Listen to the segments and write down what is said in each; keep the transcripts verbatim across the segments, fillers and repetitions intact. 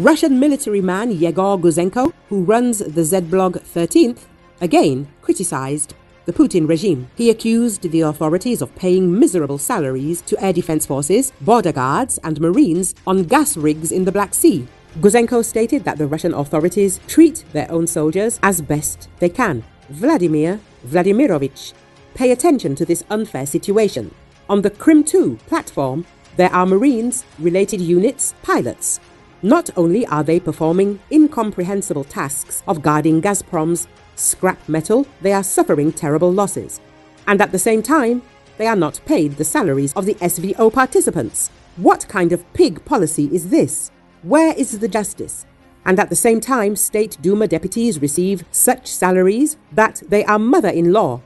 Russian military man Yegor Guzenko, who runs the Z-Blog thirteenth, again criticized the Putin regime. He accused the authorities of paying miserable salaries to air defense forces, border guards and marines on gas rigs in the Black Sea. Guzenko stated that the Russian authorities treat their own soldiers as best they can. Vladimir Vladimirovich, pay attention to this unfair situation. On the Krym two platform, there are marines, related units, pilots. Not only are they performing incomprehensible tasks of guarding Gazprom's scrap metal, they are suffering terrible losses. And at the same time, they are not paid the salaries of the S V O participants. What kind of pig policy is this? Where is the justice? And at the same time, State Duma deputies receive such salaries that they are mother-in-law.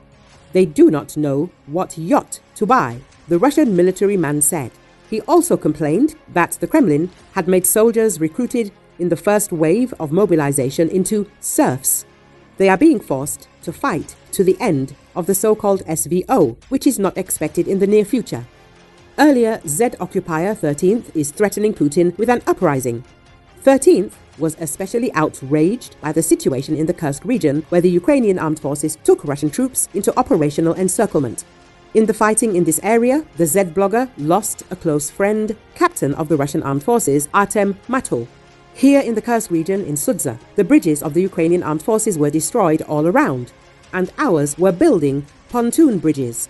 They do not know what yacht to buy, the Russian military man said. He also complained that the Kremlin had made soldiers recruited in the first wave of mobilization into serfs. They are being forced to fight to the end of the so-called S V O, which is not expected in the near future. Earlier, Z-Occupier thirteenth is threatening Putin with an uprising. thirteenth was especially outraged by the situation in the Kursk region, where the Ukrainian armed forces took Russian troops into operational encirclement. In the fighting in this area, the Z-blogger lost a close friend, captain of the Russian armed forces, Artem Matul. Here in the Kursk region in Sudza, the bridges of the Ukrainian armed forces were destroyed all around, and ours were building pontoon bridges.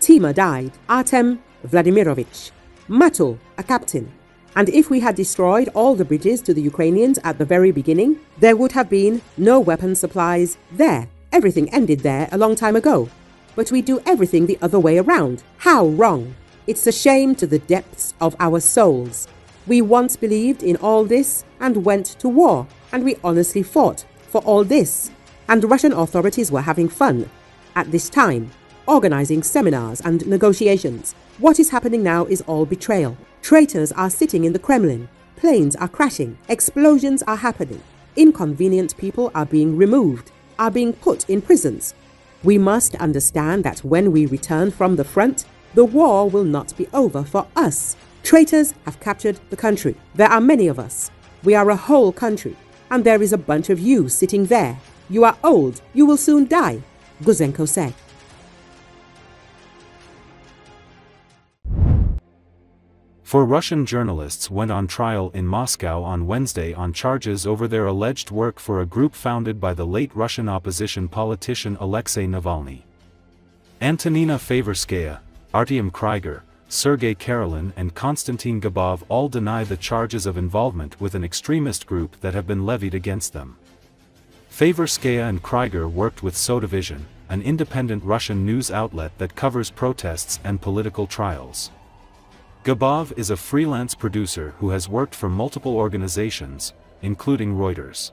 Tima died. Artem Vladimirovich, Matul, a captain. And if we had destroyed all the bridges to the Ukrainians at the very beginning, there would have been no weapon supplies there. Everything ended there a long time ago. But we do everything the other way around. How wrong? It's a shame to the depths of our souls. We once believed in all this and went to war, and we honestly fought for all this. And Russian authorities were having fun at this time, organizing seminars and negotiations. What is happening now is all betrayal. Traitors are sitting in the Kremlin. Planes are crashing. Explosions are happening. Inconvenient people are being removed, are being put in prisons. We must understand that when we return from the front, the war will not be over for us. Traitors have captured the country. There are many of us. We are a whole country. And there is a bunch of you sitting there. You are old. You will soon die, Guzenko said. Four Russian journalists went on trial in Moscow on Wednesday on charges over their alleged work for a group founded by the late Russian opposition politician Alexei Navalny. Antonina Favorskaya, Artyom Kriger, Sergey Karelin and Konstantin Gabov all deny the charges of involvement with an extremist group that have been levied against them. Favorskaya and Kriger worked with Sudza Vision, an independent Russian news outlet that covers protests and political trials. Gabov is a freelance producer who has worked for multiple organizations, including Reuters.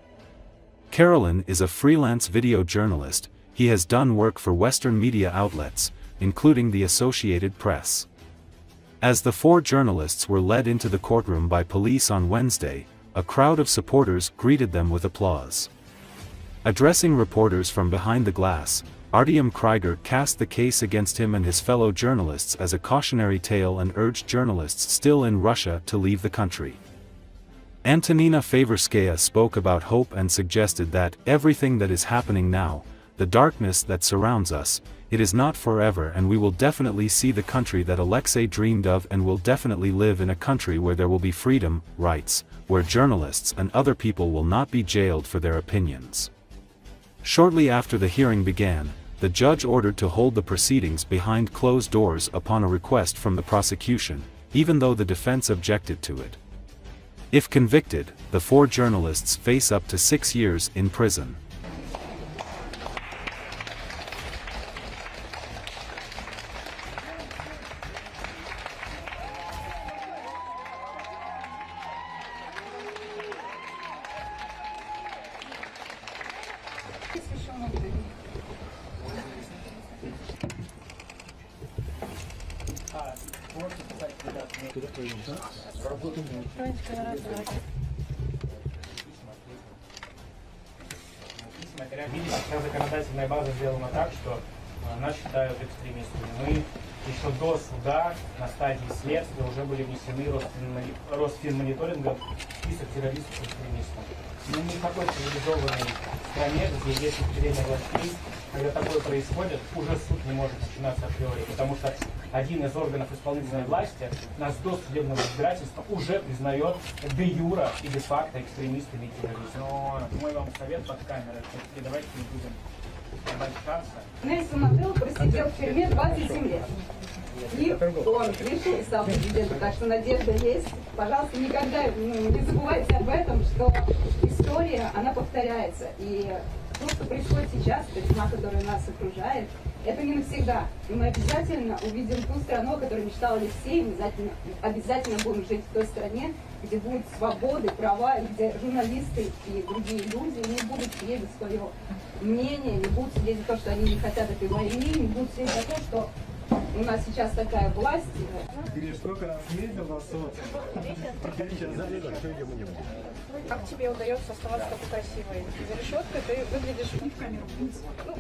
Karelin is a freelance video journalist. He has done work for Western media outlets, including the Associated Press. As the four journalists were led into the courtroom by police on Wednesday, a crowd of supporters greeted them with applause. Addressing reporters from behind the glass, Artyom Kriger cast the case against him and his fellow journalists as a cautionary tale and urged journalists still in Russia to leave the country. Antonina Favorskaya spoke about hope and suggested that everything that is happening now, the darkness that surrounds us, it is not forever and we will definitely see the country that Alexei dreamed of and will definitely live in a country where there will be freedom, rights, where journalists and other people will not be jailed for their opinions. Shortly after the hearing began, the judge ordered to hold the proceedings behind closed doors upon a request from the prosecution, even though the defense objected to it. If convicted, the four journalists face up to six years in prison. нас считают экстремистами. Мы еще до суда на стадии следствия уже были внесены Росфинмониторингом в список террористов-экстремистов. Мы не в такой цивилизованной стране, где есть разделение властей. Когда такое происходит, уже суд не может начинаться априори, потому что один из органов исполнительной власти нас до судебного разбирательства уже признает де юра и де-факто экстремистами и террористами. Но мой вам совет под камерой, все-таки давайте не будем обольщаться. Нельсон Мандела просидел в тюрьме двадцать семь лет. И он решил и стал президентом, так что надежда есть. Пожалуйста, никогда не забывайте об этом, что история, она повторяется. И то, что происходит сейчас, та тьма, которая нас окружает, это не навсегда. И мы обязательно увидим ту страну, о которой мечтал Алексей. Мы обязательно, обязательно будем жить в той стране, где будут свободы, права, и где журналисты и другие люди не будут следить свое мнение, не будут следить то, что они не хотят этой войны, не будут следить за то, что у нас сейчас такая власть. Сколько раз медленно как тебе удается оставаться такой красивой? За решеткой ты выглядишь... Ну,